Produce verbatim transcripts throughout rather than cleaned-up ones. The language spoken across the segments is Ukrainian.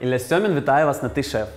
Ілля Сьомін вітає вас на «Ти шеф».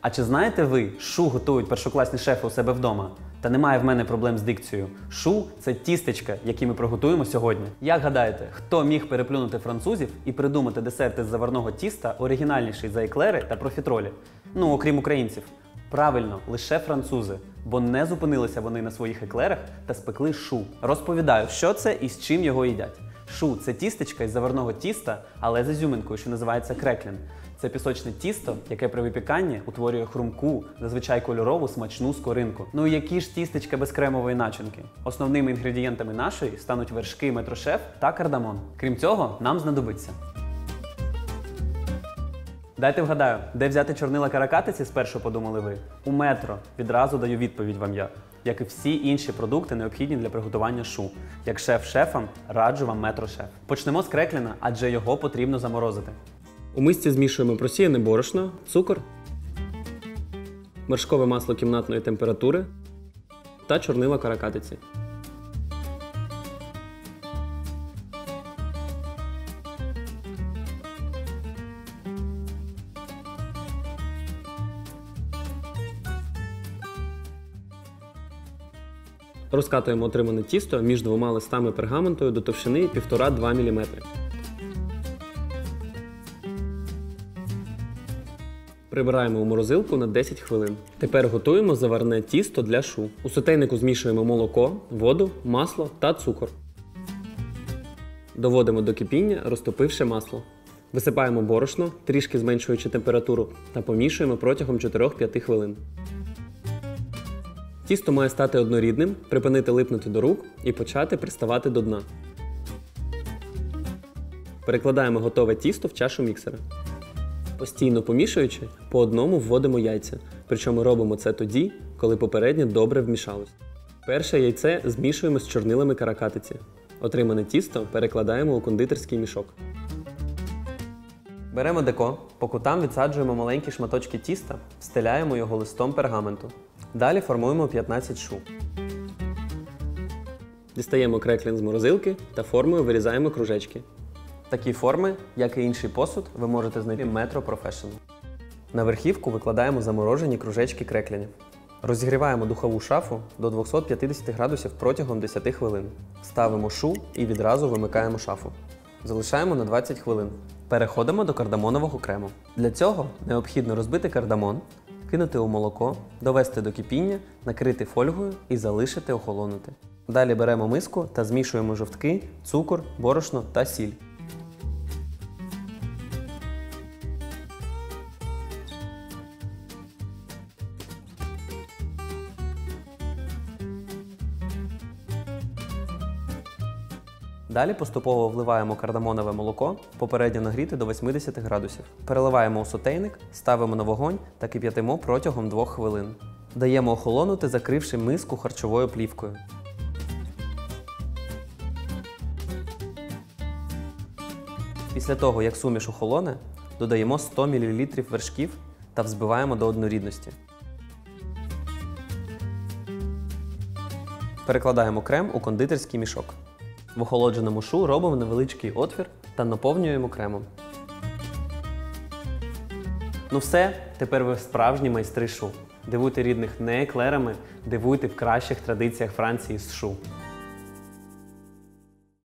А чи знаєте ви, шу готують першокласні шефи у себе вдома? Та немає в мене проблем з дикцією. Шу – це тістечка, які ми приготуємо сьогодні. Як гадаєте, хто міг переплюнути французів і придумати десерт із заварного тіста, оригінальніший за еклери та профітролі? Ну, окрім українців. Правильно, лише французи. Бо не зупинилися вони на своїх еклерах та спекли шу. Розповідаю, що це і з чим його їдять. Шу – це тістечка із заварного тіста, але з ізюминкою, що називається креклін. Це пісочне тісто, яке при випіканні утворює хрумку, зазвичай кольорову, смачну скоринку. Ну і які ж тістечка без кремової начинки? Основними інгредієнтами нашої стануть вершки метрошеф та кардамон. Крім цього, нам знадобиться. Дайте вгадаю, де взяти чорнила каракатиці, спершу подумали ви? У метро. Відразу даю відповідь вам я. Як і всі інші продукти, необхідні для приготування шу. Як шеф шефам, раджу вам метрошеф. Почнемо з крекліна, адже його потрібно заморозити. У мисці змішуємо просіяне борошно, цукор, вершкове масло кімнатної температури та чорнила каракатиці. Розкатуємо отримане тісто між двома листами пергаменту до товщини один і п'ять - два міліметри. Прибираємо у морозилку на десять хвилин. Тепер готуємо заварне тісто для шу. У сотейнику змішуємо молоко, воду, масло та цукор. Доводимо до кипіння, розтопивши масло. Висипаємо борошно, трішки зменшуючи температуру, та помішуємо протягом чотирьох-п'яти хвилин. Тісто має стати однорідним, припинити липнути до рук і почати приставати до дна. Перекладаємо готове тісто в чашу міксера. Постійно помішуючи, по одному вводимо яйця, причому робимо це тоді, коли попередньо добре вмішалось. Перше яйце змішуємо з чорнилами каракатиці. Отримане тісто перекладаємо у кондитерський мішок. Беремо деко, по кутам відсаджуємо маленькі шматочки тіста, встеляємо його листом пергаменту. Далі формуємо п'ятнадцять шу. Дістаємо креклін з морозилки та формою вирізаємо кружечки. Такі форми, як і інший посуд, ви можете знайти в метро Professional. На верхівку викладаємо заморожені кружечки креклінів. Розігріваємо духову шафу до двохсот п'ятдесяти градусів протягом десяти хвилин. Ставимо шу і відразу вимикаємо шафу. Залишаємо на двадцять хвилин. Переходимо до кардамонового крему. Для цього необхідно розбити кардамон, кинути у молоко, довести до кипіння, накрити фольгою і залишити охолонути. Далі беремо миску та змішуємо жовтки, цукор, борошно та сіль. Далі поступово вливаємо кардамонове молоко, попередньо нагріти до восьмидесяти градусів. Переливаємо у сотейник, ставимо на вогонь та кип'ятимо протягом двох хвилин. Даємо охолонути, закривши миску харчовою плівкою. Після того, як суміш охолоне, додаємо сто мілілітрів вершків та взбиваємо до однорідності. Перекладаємо крем у кондитерський мішок. В охолодженому шу робимо невеличкий отвір та наповнюємо кремом. Ну все, тепер ви справжні майстри шу. Дивуйте рідних не еклерами, дивуйте в кращих традиціях Франції з шу.